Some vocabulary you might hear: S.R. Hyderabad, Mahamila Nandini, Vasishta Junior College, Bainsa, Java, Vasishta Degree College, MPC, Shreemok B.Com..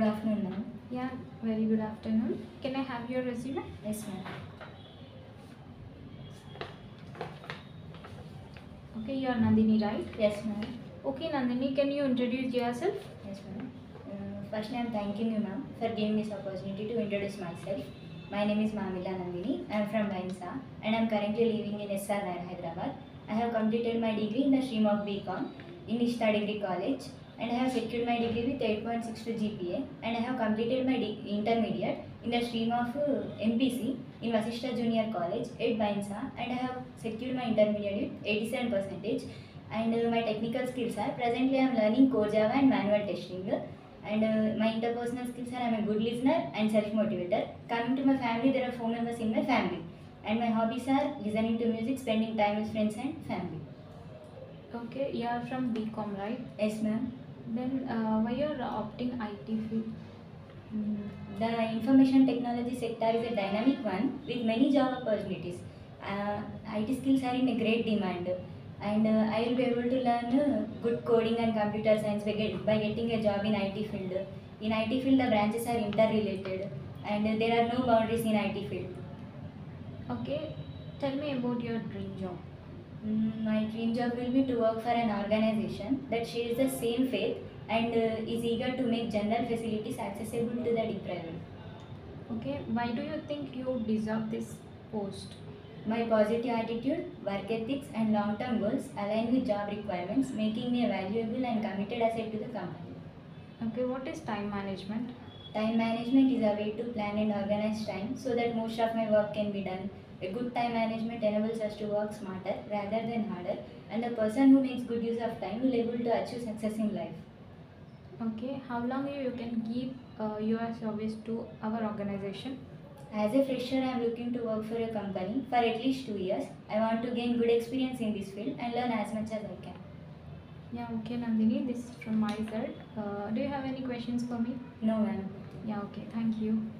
Good afternoon, ma'am. Yeah, very good afternoon. Can I have your resume? Yes, ma'am. Okay, you are Nandini, right? Yes, ma'am. Okay, Nandini, can you introduce yourself? Yes, ma'am. First, I am thanking you, ma'am, for giving me this opportunity to introduce myself. My name is Mahamila Nandini. I am from Bainsa and I am currently living in S.R. Hyderabad. I have completed my degree in the Shreemok B.Com. in Vasishta Degree College, and I have secured my degree with 8.62 GPA, and I have completed my intermediate in the stream of MPC in Vasishta Junior College at Bainsa, and I have secured my intermediate with 87%, and my technical skills are presently I am learning core Java and manual testing, and my interpersonal skills are I am a good listener and self-motivator. Coming to my family, there are 4 members in my family, and my hobbies are listening to music, spending time with friends and family. Okay, you are from BCom, right? Yes, ma'am. Then why you are opting IT field? The information technology sector is a dynamic one with many job opportunities. IT skills are in a great demand, and I will be able to learn good coding and computer science by getting a job in IT field. In IT field, the branches are interrelated, and there are no boundaries in IT field. Okay, tell me about your dream job. My dream job will be to work for an organization that shares the same faith and is eager to make general facilities accessible to the deprived. Okay, why do you think you deserve this post? My positive attitude, work ethics and long-term goals align with job requirements, making me a valuable and committed asset to the company. Okay, what is time management? Time management is a way to plan and organize time so that most of my work can be done. A good time management enables us to work smarter rather than harder, and the person who makes good use of time will be able to achieve success in life. Okay, how long you can give your service to our organization? As a fresher, I am looking to work for a company for at least 2 years. I want to gain good experience in this field and learn as much as I can. Yeah, okay Nandini, this is from my side. Do you have any questions for me? No, ma'am. Yeah, okay, thank you.